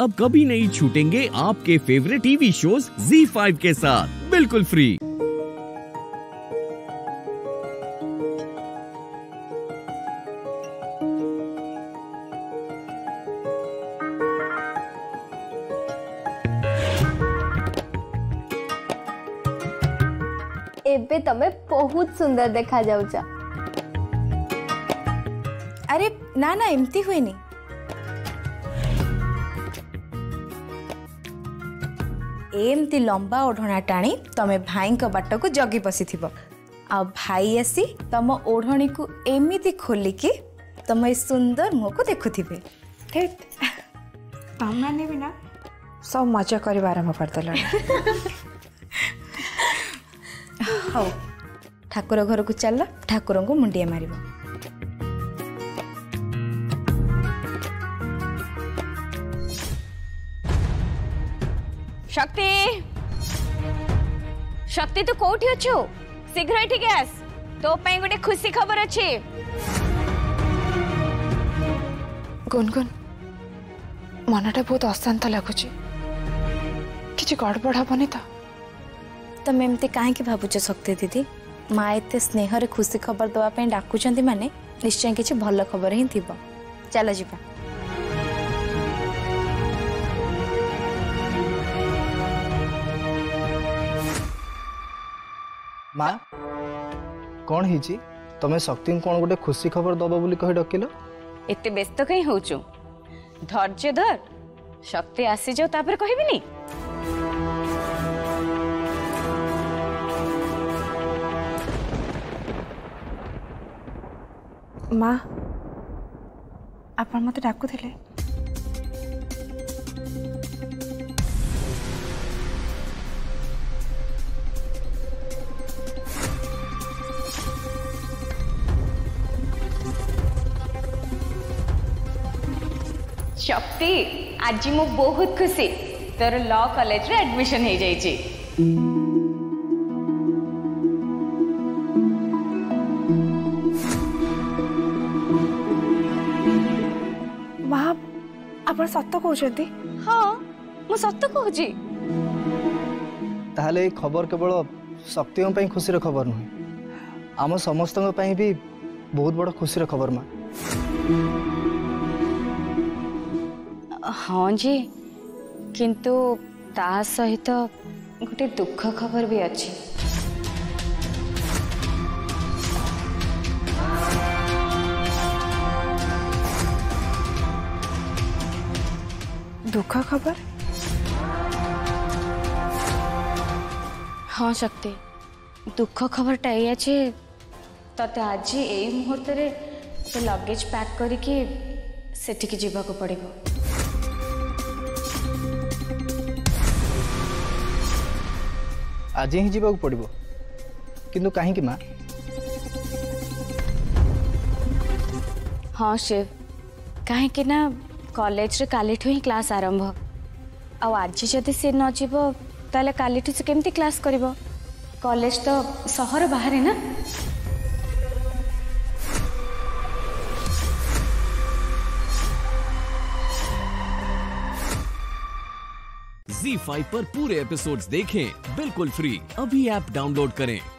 अब कभी नहीं छूटेंगे आपके फेवरेट टीवी शोज ZEE5 के साथ बिल्कुल फ्री। एबे तमे बहुत सुंदर देखा जाऊचा। अरे ना ना एमती हुए नहीं। एमती लंबा ओढ़णा टाणी तमे भाई का बाट को जगी बसी थी। आ भाई आसी तम ओढ़णी को एमती खोलिकी तम सुंदर मुह को देखु थे। ठीक हमने भी ना सब मजा करवा आरंभ करदे। हाँ ठाकुर घर को चल ठाकुर को मुंडिया मार। शक्ति शक्ति तू कौटी अच्छु शीघ्र ये आस तो गोटे खुशी खबर अच्छे। गुनगुन मनटा बहुत अशांत लगुच कि गड़बड़ हेनी तो तुम एमती कहीं भावुच शक्ति दीदी माँ एत स्नेह रे खुशी खबर दवाई डाकुच माने निश्चय किसी भल खबर ही थी। चल जीवा माँ कौन है तुम्हें शक्ति कौन गोटे खुशी खबर दब बोली कही डकिल एत व्यस्त कहीं हो धैर्य धर शक्ति आसी जाओ तापर कहबिनी। माँ आप मत डाकू थे शक्ति आज मु बहुत खुशी तोर लॉ कॉलेज रे एडमिशन हो जाइए। अपन सत्य कहते। हाँ मु सत्य कहूँ ताहले खबर केवल शक्ति खुशी खबर नुहे आम समस्त भी बहुत बड़ खुशी खबर माँ। हाँ जी किंतु ता सहित गोटे दुख खबर भी अच्छी। दुखा खबर? हाँ शक्ति दुख खबर टाइम अच्छे ते आज यही मुहूर्त तो लगेज पैक करके पड़े। आज ही जावाक पड़ो किंतु कहीं माँ। हाँ शिव कहीं ना कॉलेज रे काली ठू ही क्लास आरंभ आज जदि सी न जीव ताले काली ठू से केमती क्लास करिवो कॉलेज तो शहर बाहर ना। ZEE5 पर पूरे एपिसोड्स देखें बिल्कुल फ्री। अभी ऐप डाउनलोड करें।